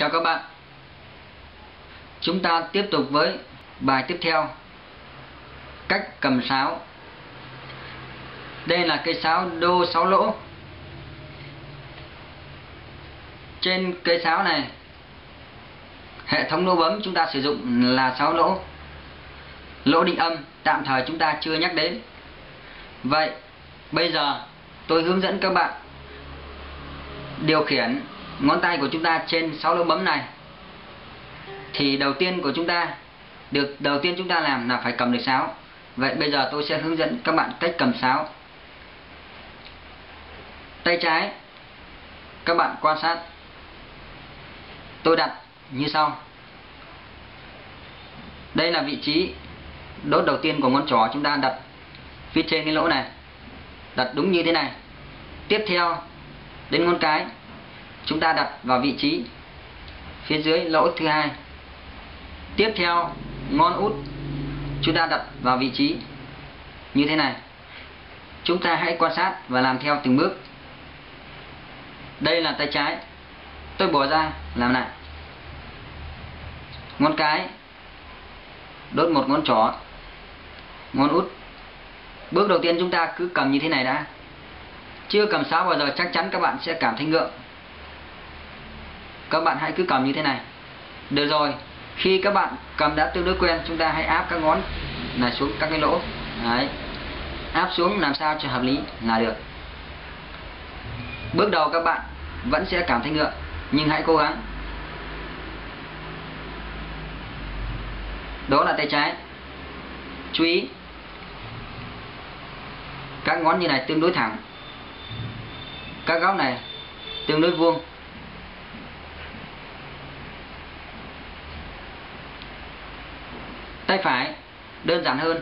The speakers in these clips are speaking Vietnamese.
Chào các bạn. Chúng ta tiếp tục với bài tiếp theo, cách cầm sáo. Đây là cây sáo đô 6 lỗ. Trên cây sáo này, hệ thống nô bấm chúng ta sử dụng là 6 lỗ. Lỗ định âm tạm thời chúng ta chưa nhắc đến. Vậy bây giờ tôi hướng dẫn các bạn điều khiển ngón tay của chúng ta trên 6 lỗ bấm này. Thì đầu tiên chúng ta làm là phải cầm được sáo. Vậy bây giờ tôi sẽ hướng dẫn các bạn cách cầm sáo. Tay trái, các bạn quan sát, tôi đặt như sau. Đây là vị trí đốt đầu tiên của ngón trỏ, chúng ta đặt phía trên cái lỗ này, đặt đúng như thế này. Tiếp theo đến ngón cái, chúng ta đặt vào vị trí phía dưới lỗ thứ hai. Tiếp theo ngón út, chúng ta đặt vào vị trí như thế này. Chúng ta hãy quan sát và làm theo từng bước. Đây là tay trái, tôi bỏ ra làm lại. Ngón cái đốt một ngón trỏ, ngón út. Bước đầu tiên chúng ta cứ cầm như thế này đã. Chưa cầm sáo bao giờ chắc chắn các bạn sẽ cảm thấy ngượng. Các bạn hãy cứ cầm như thế này. Được rồi, khi các bạn cầm đã tương đối quen, chúng ta hãy áp các ngón này xuống các cái lỗ. Đấy, áp xuống làm sao cho hợp lý là được. Bước đầu các bạn vẫn sẽ cảm thấy ngượng, nhưng hãy cố gắng. Đó là tay trái. Chú ý, các ngón như này tương đối thẳng, các góc này tương đối vuông. Tay phải đơn giản hơn,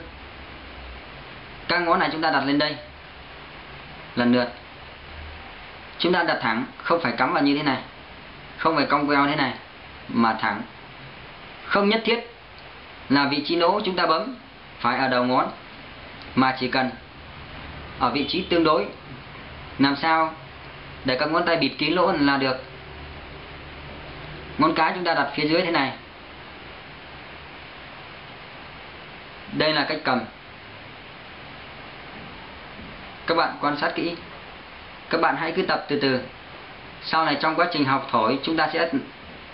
các ngón này chúng ta đặt lên đây lần lượt. Chúng ta đặt thẳng, không phải cắm vào như thế này, không phải cong queo thế này, mà thẳng. Không nhất thiết là vị trí nỗ chúng ta bấm phải ở đầu ngón, mà chỉ cần ở vị trí tương đối, làm sao để các ngón tay bịt kín lỗ là được. Ngón cái chúng ta đặt phía dưới thế này. Đây là cách cầm. Các bạn quan sát kỹ. Các bạn hãy cứ tập từ từ. Sau này trong quá trình học thổi, chúng ta sẽ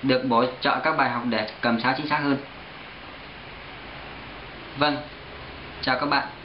được bổ trợ các bài học để cầm sáo chính xác hơn. Vâng, chào các bạn.